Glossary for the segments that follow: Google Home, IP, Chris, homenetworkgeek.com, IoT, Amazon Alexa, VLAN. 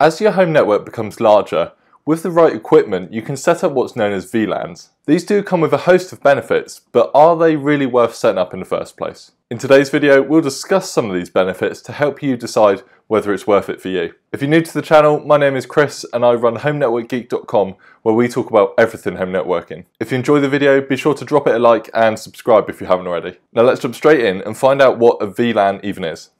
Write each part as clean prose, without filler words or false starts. As your home network becomes larger, with the right equipment, you can set up what's known as VLANs. These do come with a host of benefits, but are they really worth setting up in the first place? In today's video, we'll discuss some of these benefits to help you decide whether it's worth it for you. If you're new to the channel, my name is Chris and I run homenetworkgeek.com, where we talk about everything home networking. If you enjoy the video, be sure to drop it a like and subscribe if you haven't already. Now let's jump straight in and find out what a VLAN even is.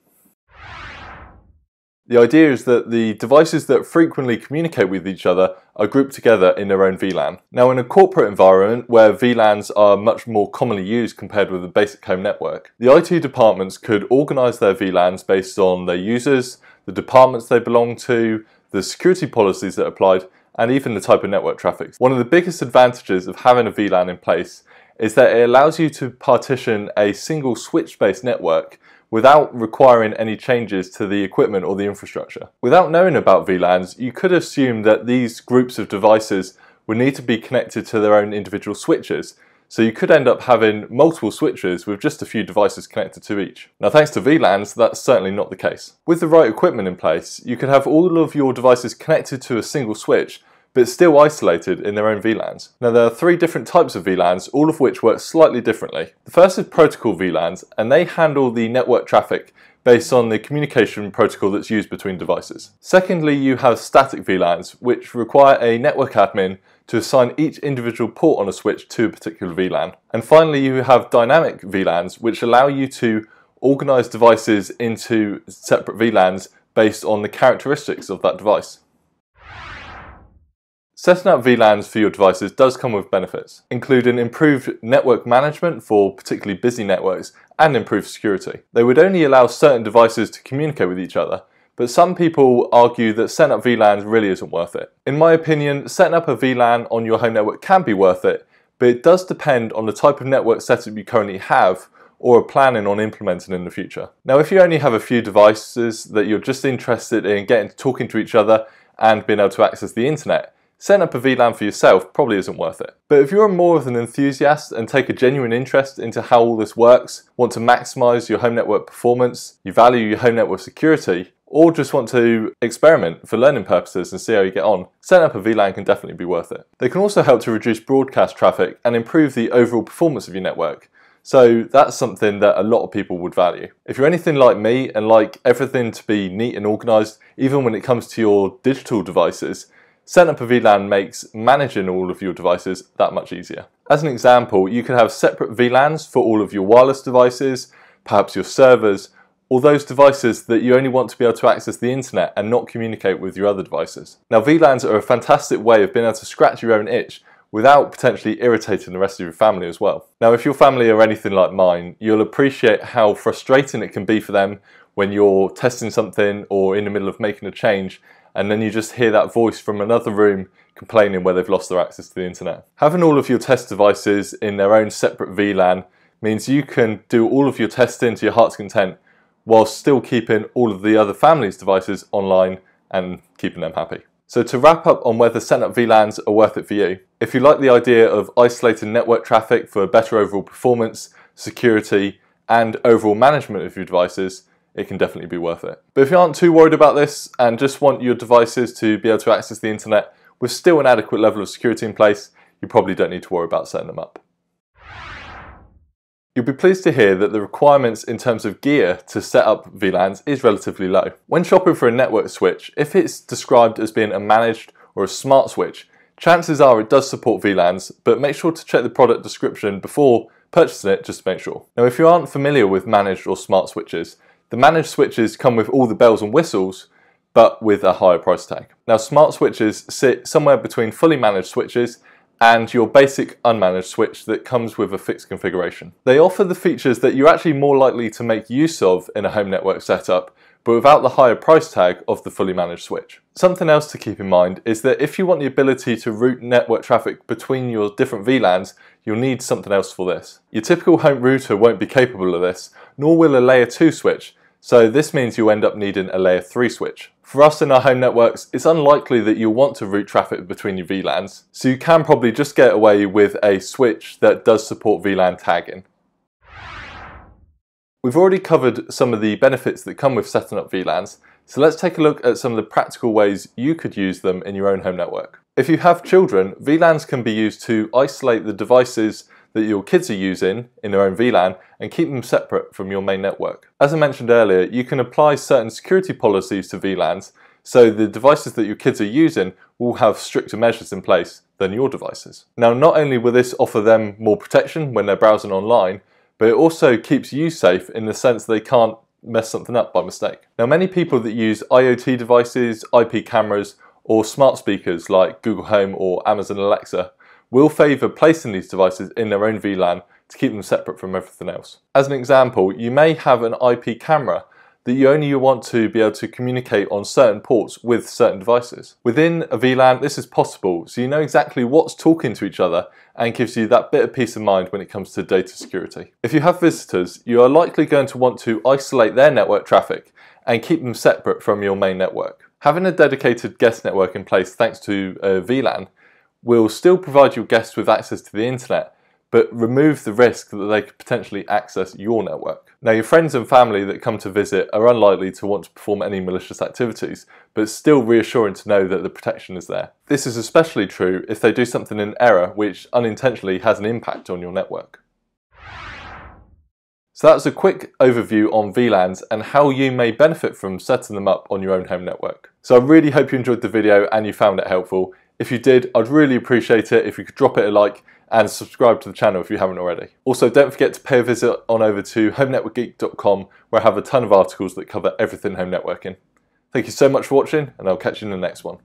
The idea is that the devices that frequently communicate with each other are grouped together in their own VLAN. Now in a corporate environment where VLANs are much more commonly used compared with the basic home network, the IT departments could organise their VLANs based on their users, the departments they belong to, the security policies that applied, and even the type of network traffic. One of the biggest advantages of having a VLAN in place is that it allows you to partition a single switch-based network without requiring any changes to the equipment or the infrastructure. Without knowing about VLANs, you could assume that these groups of devices would need to be connected to their own individual switches, so you could end up having multiple switches with just a few devices connected to each. Now thanks to VLANs, that's certainly not the case. With the right equipment in place, you could have all of your devices connected to a single switch, but still isolated in their own VLANs. Now there are three different types of VLANs, all of which work slightly differently. The first is protocol VLANs, and they handle the network traffic based on the communication protocol that's used between devices. Secondly, you have static VLANs, which require a network admin to assign each individual port on a switch to a particular VLAN. And finally, you have dynamic VLANs, which allow you to organize devices into separate VLANs based on the characteristics of that device. Setting up VLANs for your devices does come with benefits, including improved network management for particularly busy networks and improved security. They would only allow certain devices to communicate with each other, but some people argue that setting up VLANs really isn't worth it. In my opinion, setting up a VLAN on your home network can be worth it, but it does depend on the type of network setup you currently have or are planning on implementing in the future. Now, if you only have a few devices that you're just interested in getting talking to each other and being able to access the internet, setting up a VLAN for yourself probably isn't worth it. But if you're more of an enthusiast and take a genuine interest into how all this works, want to maximize your home network performance, you value your home network security, or just want to experiment for learning purposes and see how you get on, setting up a VLAN can definitely be worth it. They can also help to reduce broadcast traffic and improve the overall performance of your network. So that's something that a lot of people would value. If you're anything like me and like everything to be neat and organized, even when it comes to your digital devices, setting up a VLAN makes managing all of your devices that much easier. As an example, you could have separate VLANs for all of your wireless devices, perhaps your servers, or those devices that you only want to be able to access the internet and not communicate with your other devices. Now, VLANs are a fantastic way of being able to scratch your own itch without potentially irritating the rest of your family as well. Now, if your family are anything like mine, you'll appreciate how frustrating it can be for them when you're testing something or in the middle of making a change, and then you just hear that voice from another room complaining where they've lost their access to the internet. Having all of your test devices in their own separate VLAN means you can do all of your testing to your heart's content while still keeping all of the other family's devices online and keeping them happy. So to wrap up on whether setting up VLANs are worth it for you, if you like the idea of isolating network traffic for better overall performance, security, and overall management of your devices, it can definitely be worth it. But if you aren't too worried about this and just want your devices to be able to access the internet with still an adequate level of security in place, you probably don't need to worry about setting them up. You'll be pleased to hear that the requirements in terms of gear to set up VLANs is relatively low. When shopping for a network switch, if it's described as being a managed or a smart switch, chances are it does support VLANs, but make sure to check the product description before purchasing it just to make sure. Now, if you aren't familiar with managed or smart switches, the managed switches come with all the bells and whistles, but with a higher price tag. Now, smart switches sit somewhere between fully managed switches and your basic unmanaged switch that comes with a fixed configuration. They offer the features that you're actually more likely to make use of in a home network setup, but without the higher price tag of the fully managed switch. Something else to keep in mind is that if you want the ability to route network traffic between your different VLANs, you'll need something else for this. Your typical home router won't be capable of this, nor will a layer 2 switch, so this means you'll end up needing a layer 3 switch. For us in our home networks, it's unlikely that you'll want to route traffic between your VLANs, so you can probably just get away with a switch that does support VLAN tagging. We've already covered some of the benefits that come with setting up VLANs, So let's take a look at some of the practical ways you could use them in your own home network. If you have children, VLANs can be used to isolate the devices that your kids are using in their own VLAN and keep them separate from your main network. As I mentioned earlier, you can apply certain security policies to VLANs, so the devices that your kids are using will have stricter measures in place than your devices. Now, not only will this offer them more protection when they're browsing online, but it also keeps you safe in the sense they can't mess something up by mistake. Now, many people that use IoT devices, IP cameras, or smart speakers like Google Home or Amazon Alexa will favour placing these devices in their own VLAN to keep them separate from everything else. As an example, you may have an IP camera that you only want to be able to communicate on certain ports with certain devices. Within a VLAN, this is possible, so you know exactly what's talking to each other and gives you that bit of peace of mind when it comes to data security. If you have visitors, you are likely going to want to isolate their network traffic and keep them separate from your main network. Having a dedicated guest network in place thanks to a VLAN will still provide your guests with access to the internet, but remove the risk that they could potentially access your network. Now, your friends and family that come to visit are unlikely to want to perform any malicious activities, but it's still reassuring to know that the protection is there. This is especially true if they do something in error which unintentionally has an impact on your network. So that's a quick overview on VLANs and how you may benefit from setting them up on your own home network. So I really hope you enjoyed the video and you found it helpful. If you did, I'd really appreciate it if you could drop it a like and subscribe to the channel if you haven't already. Also, don't forget to pay a visit on over to homenetworkgeek.com, where I have a ton of articles that cover everything home networking. Thank you so much for watching, and I'll catch you in the next one.